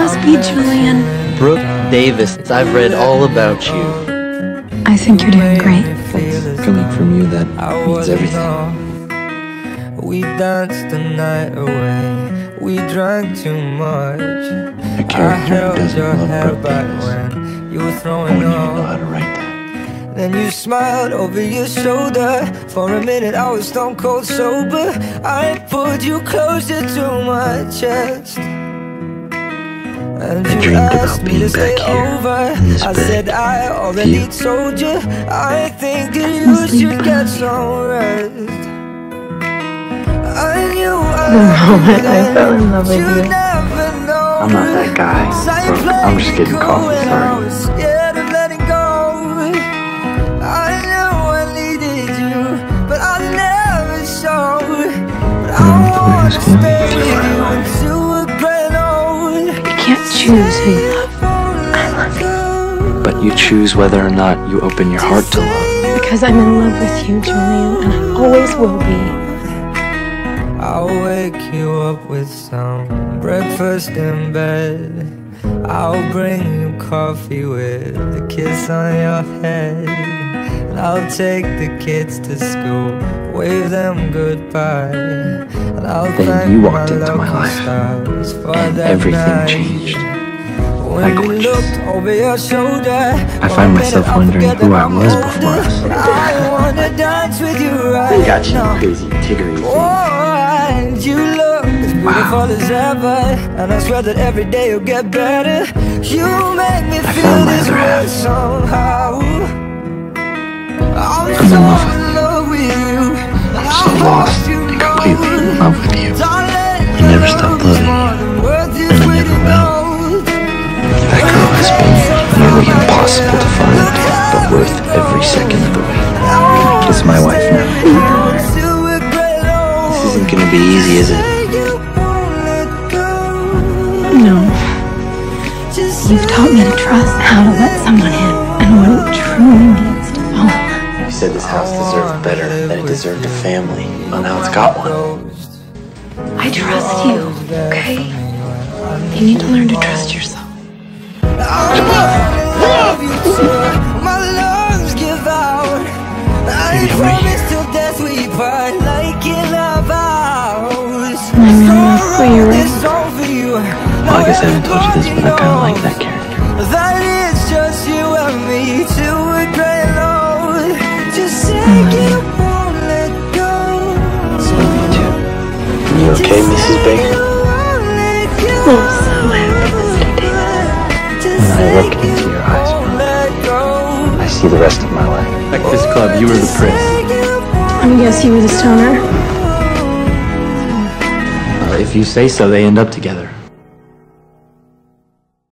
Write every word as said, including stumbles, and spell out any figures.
must be Julian Brooke Davis. I've read all about you. I think you're doing great. Thanks. Coming from you, that means everything. We danced the night away. We drank too much. Your character doesn't love Brooke Davis. When you know how to write that. Then you smiled over your shoulder. For a minute I was stone cold sober. I pulled you closer to my chest. And I dreamed about being back here in this bed. I said I already told you. I think that you should get some rest. I knew I fell in love with you. I'm not that guy. I'm just getting coffee. Sorry. You can't choose who you love. I love you. But you choose whether or not you open your heart to love. Because I'm in love with you, Julian, and I always will be. I'll wake you up with some breakfast in bed. I'll bring you coffee with a kiss on your head. And I'll take the kids to school, wave them goodbye. Then you walked into my life, and everything changed. Like witches. I find myself wondering who I was before I was there. They got you crazy, tittering things. Wow. And I swear that every day you'll get better. You make me feel this way somehow. I'm in love with you. I'm so lost and completely in love with you. I never stopped loving you, and I never will. That girl has been nearly impossible to find, but worth every second of the wait. It's my wife now. This isn't gonna be easy, is it? No. You've taught me to trust, how to let someone in, and what it truly means to follow. You said this house deserved better than it deserved a family, and now it's got one. I trust you, okay? You need to learn to trust yourself. My lungs give out. I promise till death we part, like in our vows. Well, I guess I haven't told you this, but I kind of like that character. That is just you and me to a great love. Just mm. You won't let go. So me too. You okay, Missus Baker? I'm so happy, Mister Davis. When I look into your eyes, I see the rest of my life. Like this club, you were the prince. I guess you were the stoner. Uh, if you say so, they end up together.